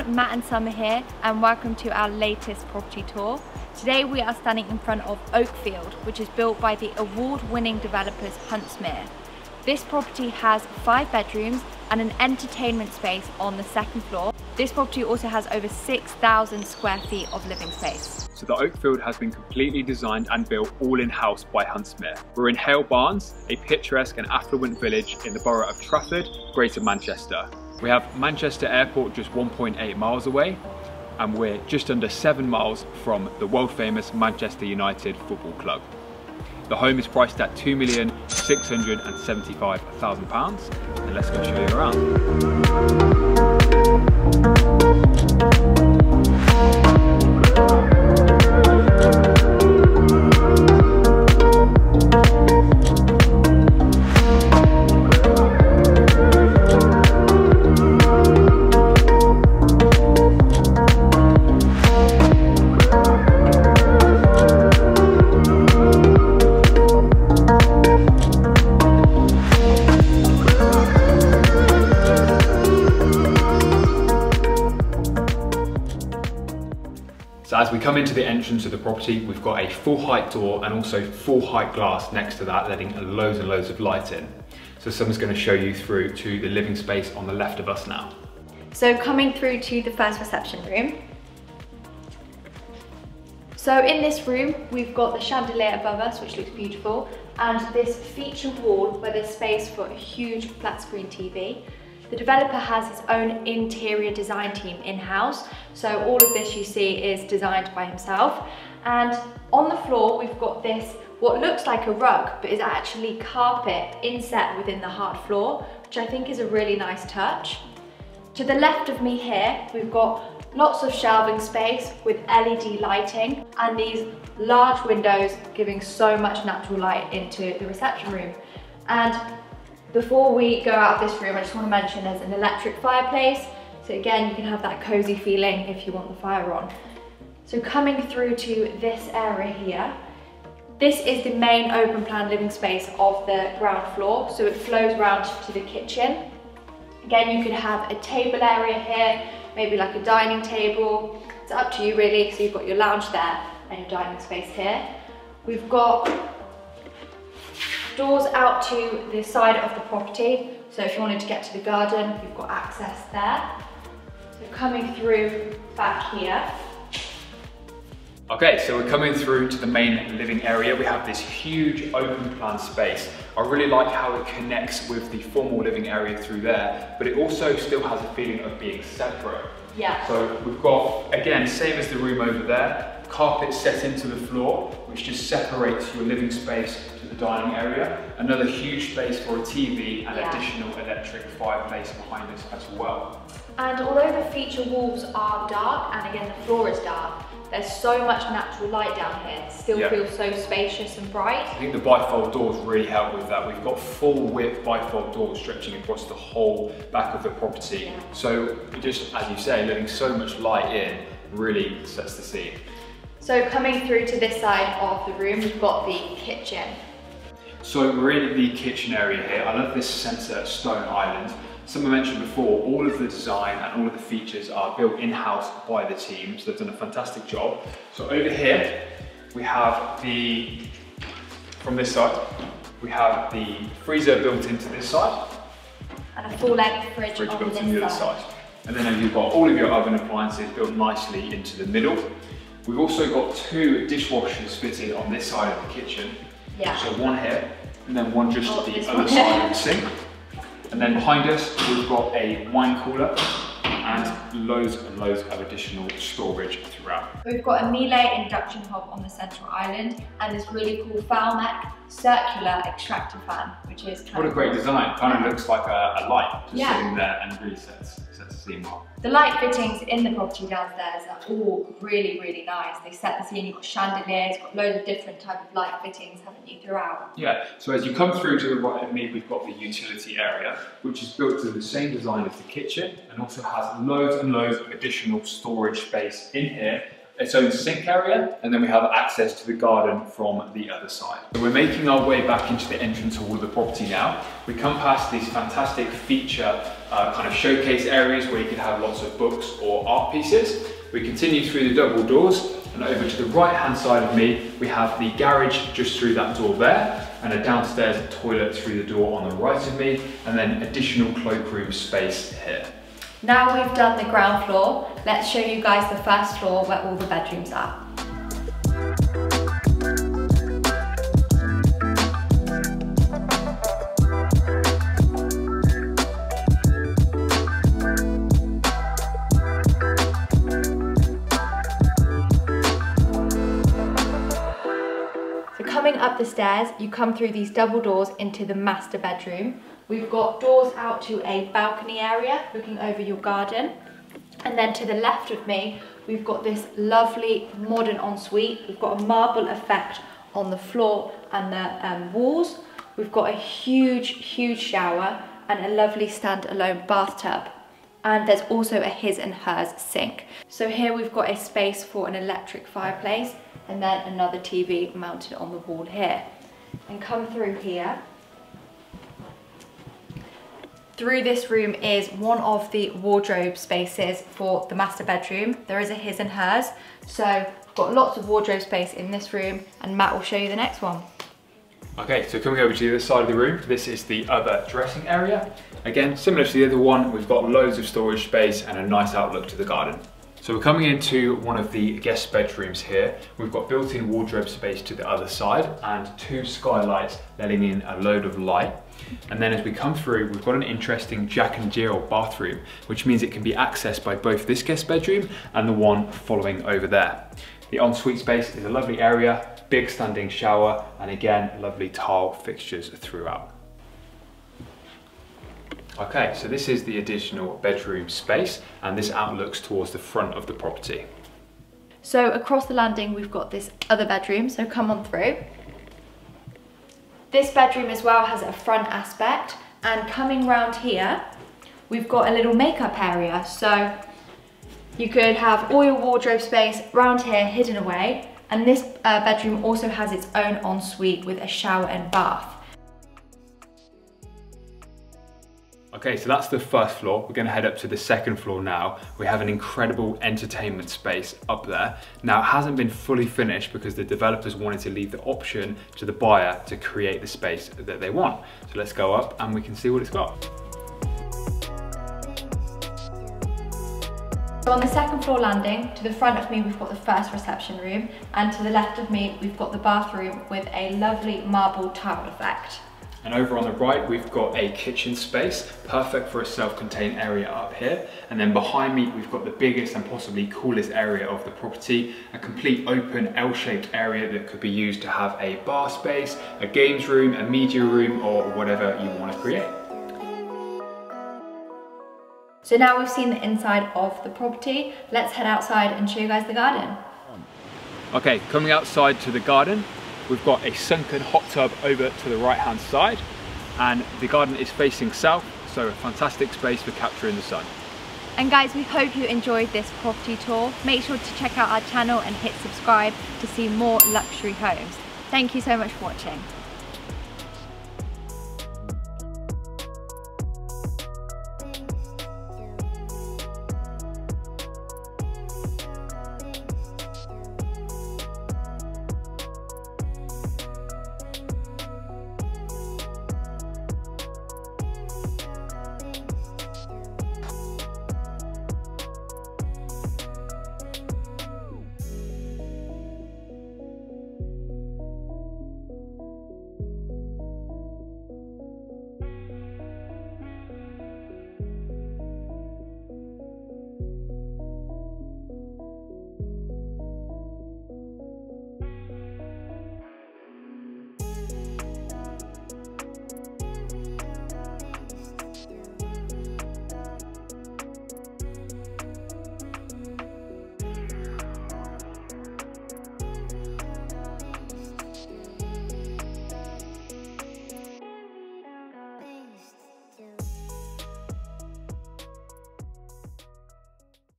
everyone, Matt and Summer here, and welcome to our latest property tour. Today we are standing in front of Oakfield, which is built by the award-winning developers Huntsmere. This property has 5 bedrooms and an entertainment space on the 2nd floor. This property also has over 6,000 square feet of living space. So the Oakfield has been completely designed and built all in-house by Huntsmere. We're in Hale Barns, a picturesque and affluent village in the borough of Trafford, Greater Manchester. We have Manchester Airport just 1.8 miles away, and we're just under 7 miles from the world-famous Manchester United Football Club. The home is priced at £2,675,000, and let's go show you around. So as we come into the entrance of the property, we've got a full height door and also full height glass next to that, letting loads and loads of light in. So someone's going to show you through to the living space on the left of us now. So coming through to the first reception room. So in this room, we've got the chandelier above us, which looks beautiful, and this feature wall where there's space for a huge flat screen TV. The developer has his own interior design team in-house, so all of this you see is designed by himself. And on the floor we've got this, what looks like a rug, but is actually carpet inset within the hard floor, which I think is a really nice touch. To the left of me here, we've got lots of shelving space with LED lighting and these large windows giving so much natural light into the reception room. And before we go out of this room, I just want to mention there's an electric fireplace. So again, you can have that cozy feeling if you want the fire on. So coming through to this area here, this is the main open plan living space of the ground floor. So it flows round to the kitchen. Again, you could have a table area here, maybe like a dining table. It's up to you really. So you've got your lounge there and your dining space here. We've got doors out to the side of the property, so if you wanted to get to the garden, you've got access there. So coming through back here. Okay, so we're coming through to the main living area. We have this huge open plan space. I really like how it connects with the formal living area through there, but it also still has a feeling of being separate. Yeah. So we've got, again, same as the room over there, carpet set into the floor, which just separates your living space to the dining area. Another huge space for a TV and additional electric fireplace behind us as well. And although the feature walls are dark, and again the floor is dark, there's so much natural light down here. It still feels so spacious and bright. I think the bifold doors really help with that. We've got full width bifold doors stretching across the whole back of the property. Yeah. So just, as you say, letting so much light in really sets the scene. So coming through to this side of the room, we've got the kitchen. So we're in the kitchen area here. I love this centre stone island. Someone mentioned before, all of the design and all of the features are built in-house by the team, so they've done a fantastic job. So over here, we have the, from this side, we have the freezer built into this side. And a full-length fridge on built into the other side. And then you've got all of your oven appliances built nicely into the middle. We've also got 2 dishwashers fitted on this side of the kitchen. Yeah. So one here, and then one just at the other side of the sink. And then behind us, we've got a wine cooler and loads of additional storage throughout. We've got a Miele induction hob on the central island and this really cool Falmec circular extractor fan, which is kind of a great design. Kind of looks like a light just sitting there and really sets the scene well. The light fittings in the property downstairs are all really, really nice. They set the scene. You've got chandeliers, got loads of different type of light fittings, haven't you, throughout? Yeah, so as you come through to the right of me, we've got the utility area, which is built to the same design as the kitchen and also has loads and loads of additional storage space in here its own sink area, and then we have access to the garden from the other side. So we're making our way back into the entrance hall of the property now. We come past these fantastic feature kind of showcase areas where you can have lots of books or art pieces. We continue through the double doors, and over to the right hand side of me, we have the garage just through that door there, and a downstairs toilet through the door on the right of me, and then additional cloakroom space here. Now we've done the ground floor, let's show you guys the first floor where all the bedrooms are. So coming up the stairs, you come through these double doors into the master bedroom. We've got doors out to a balcony area looking over your garden. And then to the left of me, we've got this lovely modern ensuite. We've got a marble effect on the floor and the walls. We've got a huge, huge shower and a lovely standalone bathtub. And there's also a his and hers sink. So here we've got a space for an electric fireplace and then another TV mounted on the wall here. And come through here. Through this room is one of the wardrobe spaces for the master bedroom. There is a his and hers. So we've got lots of wardrobe space in this room, and Matt will show you the next one. Okay, so coming over to the other side of the room, this is the other dressing area. Again, similar to the other one, we've got loads of storage space and a nice outlook to the garden. So we're coming into one of the guest bedrooms here. We've got built-in wardrobe space to the other side and two skylights letting in a load of light. And then as we come through, we've got an interesting Jack and Jill bathroom, which means it can be accessed by both this guest bedroom and the one following over there. The ensuite space is a lovely area, big standing shower, and again, lovely tile fixtures throughout. Okay, so this is the additional bedroom space, and this outlooks towards the front of the property. So across the landing, we've got this other bedroom, so come on through. This bedroom as well has a front aspect, and coming round here, we've got a little makeup area. So you could have all your wardrobe space round here hidden away. And this bedroom also has its own ensuite with a shower and bath. Okay, so that's the first floor. We're gonna head up to the second floor now. We have an incredible entertainment space up there. Now, it hasn't been fully finished because the developers wanted to leave the option to the buyer to create the space that they want. So let's go up and we can see what it's got. So on the second floor landing, to the front of me, we've got the first reception room, and to the left of me, we've got the bathroom with a lovely marble tile effect. And over on the right, we've got a kitchen space, perfect for a self-contained area up here. And then behind me, we've got the biggest and possibly coolest area of the property, a complete open L-shaped area that could be used to have a bar space, a games room, a media room, or whatever you want to create. So now we've seen the inside of the property, let's head outside and show you guys the garden. Okay, coming outside to the garden, we've got a sunken hot tub over to the right hand side, and the garden is facing south, so a fantastic space for capturing the sun. And guys, we hope you enjoyed this property tour. Make sure to check out our channel and hit subscribe to see more luxury homes. Thank you so much for watching.